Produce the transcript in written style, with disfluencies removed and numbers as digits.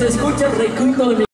se escucha el recuento de mi...